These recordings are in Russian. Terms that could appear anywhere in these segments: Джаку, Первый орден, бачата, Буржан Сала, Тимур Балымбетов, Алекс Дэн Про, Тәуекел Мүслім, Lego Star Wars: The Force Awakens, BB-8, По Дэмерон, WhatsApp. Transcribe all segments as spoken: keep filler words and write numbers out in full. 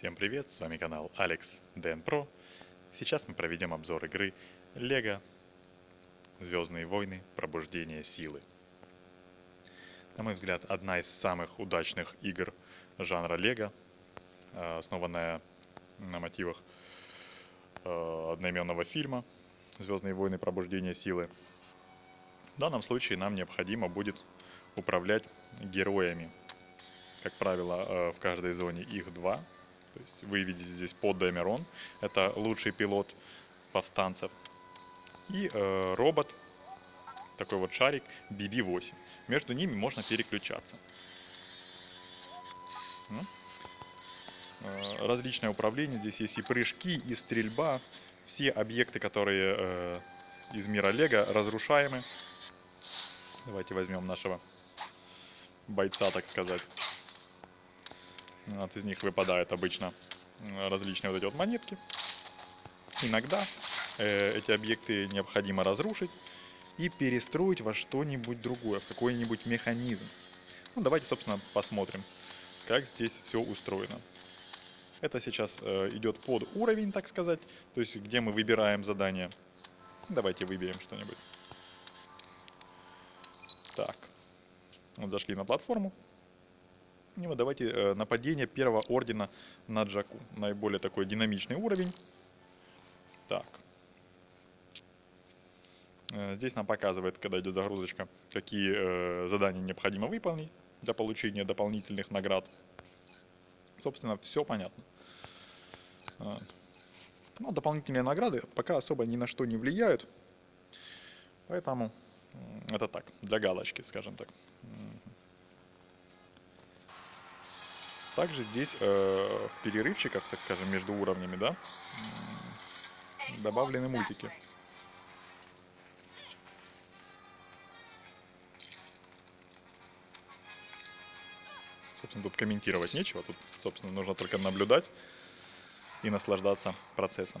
Всем привет, с вами канал Алекс Дэн Про. Сейчас мы проведем обзор игры Лего Звездные войны. Пробуждение силы. На мой взгляд, одна из самых удачных игр жанра Лего, основанная на мотивах одноименного фильма Звездные войны. Пробуждение силы. В данном случае нам необходимо будет управлять героями. Как правило, в каждой зоне их два. То есть вы видите здесь По Дэмерон, это лучший пилот повстанцев. И э, робот, такой вот шарик, би би восемь. Между ними можно переключаться. Ну. Э, различное управление. Здесь есть и прыжки, и стрельба. Все объекты, которые э, из мира Лего, разрушаемы. Давайте возьмем нашего бойца, так сказать. Из них выпадают обычно различные вот эти вот монетки. Иногда э, эти объекты необходимо разрушить и перестроить во что-нибудь другое, в какой-нибудь механизм. Ну, давайте, собственно, посмотрим, как здесь все устроено. Это сейчас э, идет под уровень, так сказать, то есть где мы выбираем задание. Давайте выберем что-нибудь. Так, вот зашли на платформу. И вот давайте нападение Первого ордена на Джаку. Наиболее такой динамичный уровень. Так. Здесь нам показывает, когда идет загрузочка, какие задания необходимо выполнить для получения дополнительных наград. Собственно, все понятно. Но дополнительные награды пока особо ни на что не влияют. Поэтому это так, для галочки, скажем так. Также здесь э, в перерывчиках, так скажем, между уровнями, да, добавлены мультики. Собственно, тут комментировать нечего, тут, собственно, нужно только наблюдать и наслаждаться процессом.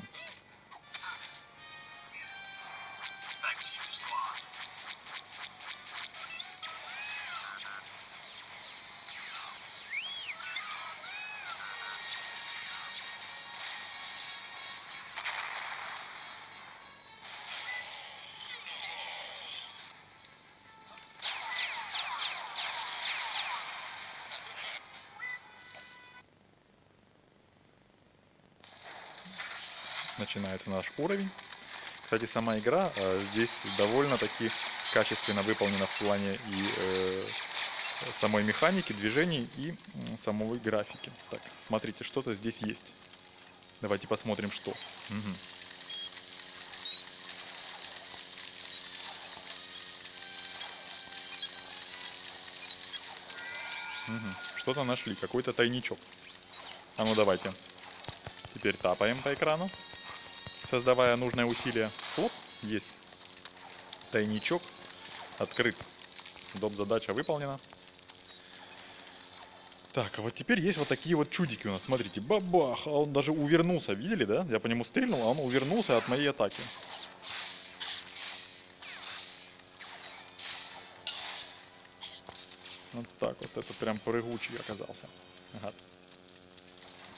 Начинается наш уровень. Кстати, сама игра э, здесь довольно-таки качественно выполнена в плане и э, самой механики, движений и э, самой графики. Так, смотрите, что-то здесь есть. Давайте посмотрим, что. Угу. Угу. Что-то нашли, какой-то тайничок. А ну давайте. Теперь тапаем по экрану, создавая нужное усилие. Оп, есть. Тайничок открыт. Доп. Задача выполнена. Так, а вот теперь есть вот такие вот чудики у нас. Смотрите, бабах! А он даже увернулся, видели, да? Я по нему стрельнул, а он увернулся от моей атаки. Вот так вот, это прям прыгучий оказался. Ага.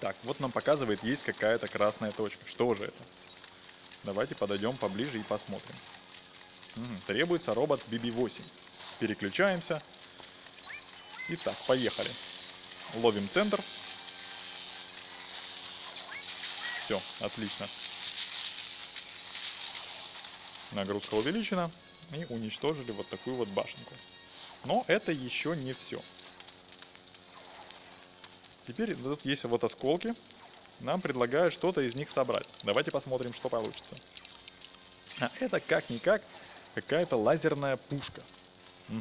Так, вот нам показывает, есть какая-то красная точка. Что же это? Давайте подойдем поближе и посмотрим. Угу. Требуется робот би би восемь. Переключаемся. Итак, поехали. Ловим центр. Все, отлично. Нагрузка увеличена. И уничтожили вот такую вот башенку. Но это еще не все. Теперь тут есть вот осколки. Нам предлагают что-то из них собрать. Давайте посмотрим, что получится. А это как-никак какая-то лазерная пушка. Угу.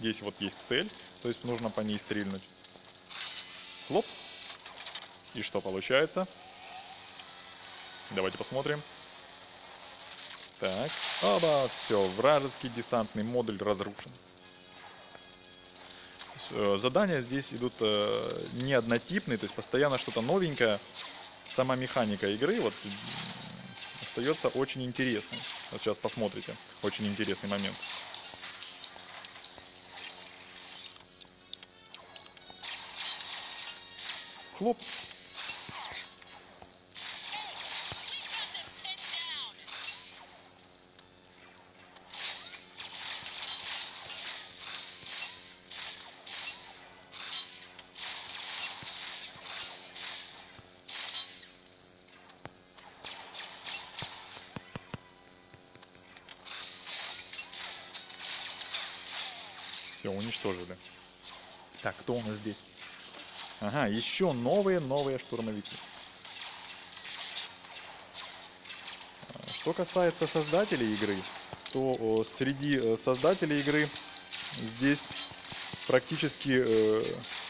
Здесь вот есть цель, то есть нужно по ней стрельнуть. Хлоп. И что получается? Давайте посмотрим. Так, оба, все, вражеский десантный модуль разрушен. Задания здесь идут э, не однотипные, то есть постоянно что-то новенькое. Сама механика игры вот остается очень интересной. Вот сейчас посмотрите, очень интересный момент. Хлоп, Все, уничтожили. Так, кто у нас здесь? Ага, еще новые-новые штурмовики. Что касается создателей игры, то среди создателей игры здесь практически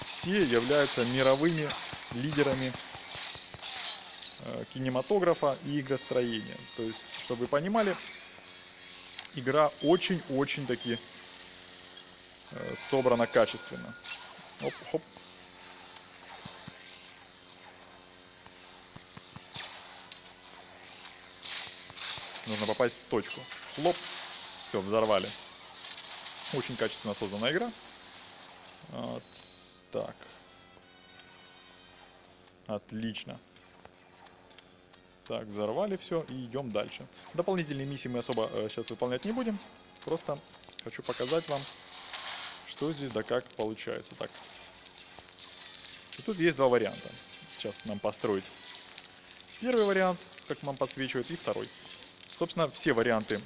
все являются мировыми лидерами кинематографа и игростроения. То есть, чтобы вы понимали, игра очень-очень таки собрана качественно. Оп-хоп. Нужно попасть в точку. Хлоп. Все, взорвали. Очень качественно создана игра. Вот. Так. Отлично. Так, взорвали все и идем дальше. Дополнительные миссии мы особо э, сейчас выполнять не будем. Просто хочу показать вам, что здесь да как получается. Так. И тут есть два варианта. Сейчас нам построить. Первый вариант, как нам подсвечивают, и второй. Собственно, все варианты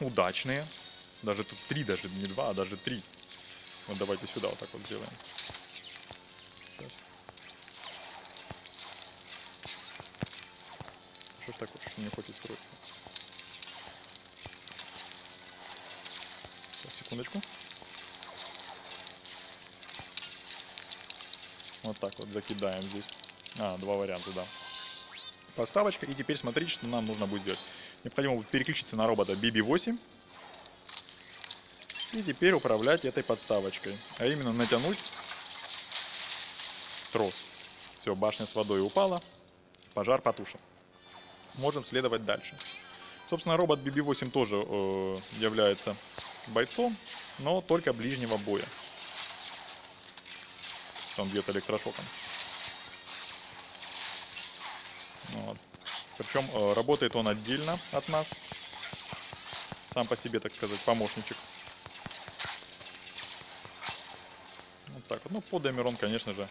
удачные. Даже тут три, даже не два, а даже три. Вот давайте сюда вот так вот сделаем. Что ж такое, что не хочет строить? Сейчас, секундочку. Вот так вот закидаем здесь. А, два варианта, да. Поставочка. И теперь смотрите, что нам нужно будет делать. Необходимо будет переключиться на робота би би восемь. И теперь управлять этой подставочкой. А именно натянуть трос. Все, башня с водой упала. Пожар потушен. Можем следовать дальше. Собственно, робот би би восемь тоже э, является бойцом, но только ближнего боя. Он бьет электрошоком. Вот. Причем э, работает он отдельно от нас. Сам по себе, так сказать, помощничек. Вот так вот. Ну, По Дэмерон, конечно же,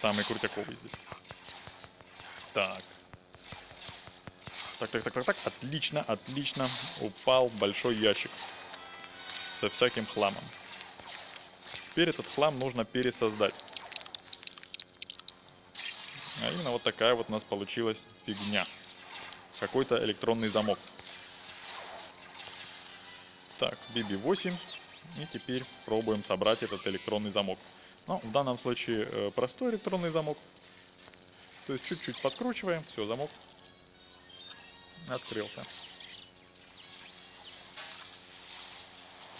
самый крутяковый здесь. Так. Так, так, так, так, так, отлично, отлично, упал большой ящик со всяким хламом. Теперь этот хлам нужно пересоздать. А именно вот такая вот у нас получилась фигня. Какой-то электронный замок. Так, би би восемь. И теперь пробуем собрать этот электронный замок. Ну, в данном случае простой электронный замок. То есть чуть-чуть подкручиваем, все, замок открылся.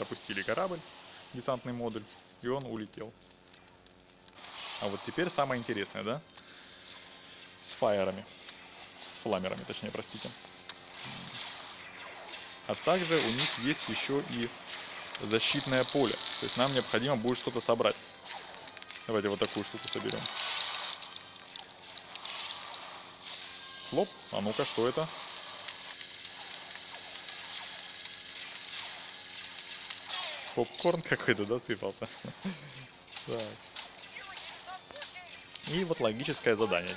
Запустили корабль, десантный модуль, и он улетел. А вот теперь самое интересное, да? С фаерами. С фламерами, точнее, простите. А также у них есть еще и защитное поле. То есть нам необходимо будет что-то собрать. Давайте вот такую штуку соберем. Хлоп. А ну-ка, что это? Попкорн какой-то, да, сыпался? Так. И вот логическое задание.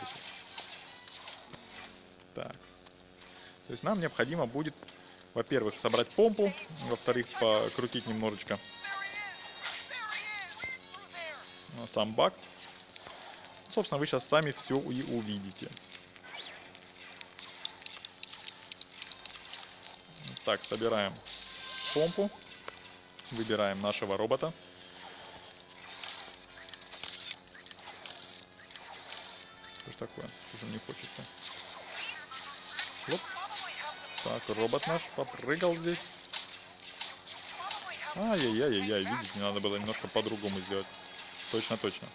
Так. То есть нам необходимо будет, во-первых, собрать помпу, во-вторых, покрутить немножечко сам бак. Собственно, вы сейчас сами все и увидите. Так, собираем помпу. Выбираем нашего робота. Что ж такое? Что же не хочет-то? Лоп. Так, робот наш попрыгал здесь. Ай-яй-яй-яй-яй, видите, мне надо было немножко по-другому сделать. Точно-точно.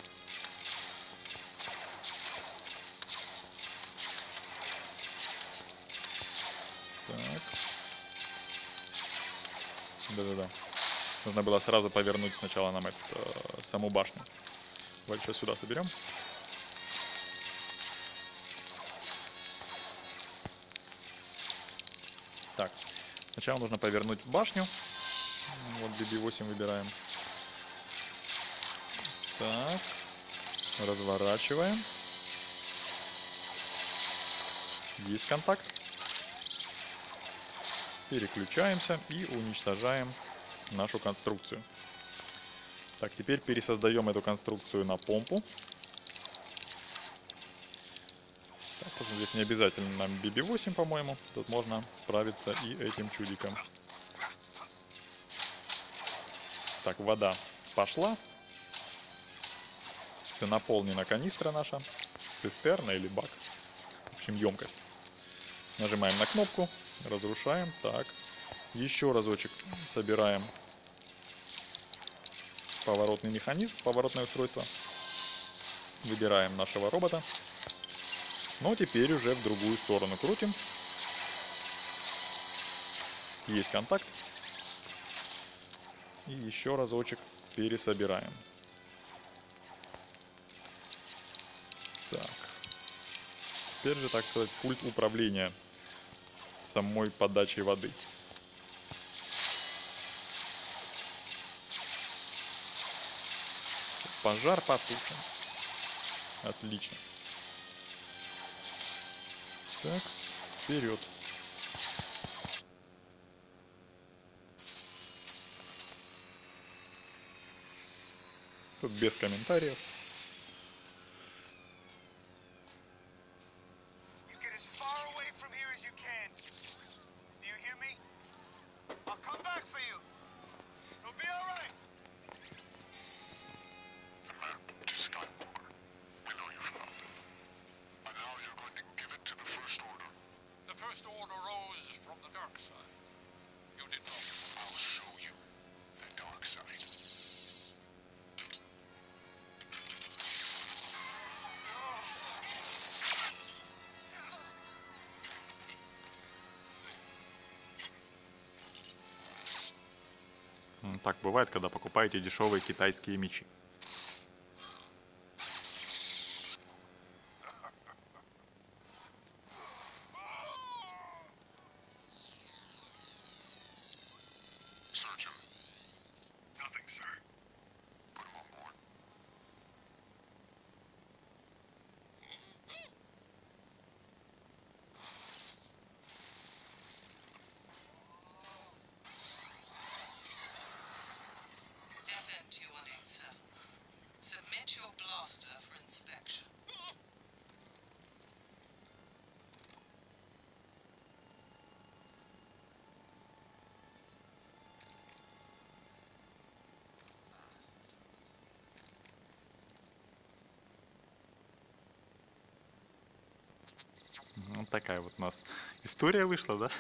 Так. Да-да-да. Нужно было сразу повернуть сначала нам эту, э, саму башню. Давайте сейчас сюда соберем. Так. Сначала нужно повернуть башню. Вот би би восемь выбираем. Так. Разворачиваем. Есть контакт. Переключаемся и уничтожаем нашу конструкцию. Так, теперь пересоздаем эту конструкцию на помпу. Так, здесь не обязательно нам би би восемь, по-моему. Тут можно справиться и этим чудиком. Так, вода пошла. Все наполнена канистра наша. Цистерна или бак. В общем, емкость. Нажимаем на кнопку. Разрушаем. Так. Еще разочек собираем поворотный механизм, поворотное устройство. Выбираем нашего робота. Но теперь уже в другую сторону крутим. Есть контакт. И еще разочек пересобираем. Так. Теперь же, так сказать, пульт управления самой подачей воды. Пожар потушен. Отлично. Так, вперед. Тут без комментариев. Так бывает, когда покупаете дешевые китайские мечи. Вот такая вот у нас история вышла, да?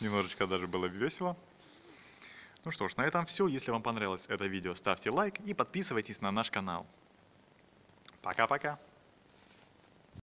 Немножечко даже было весело. Ну что ж, на этом все. Если вам понравилось это видео, ставьте лайк и подписывайтесь на наш канал. Пока-пока!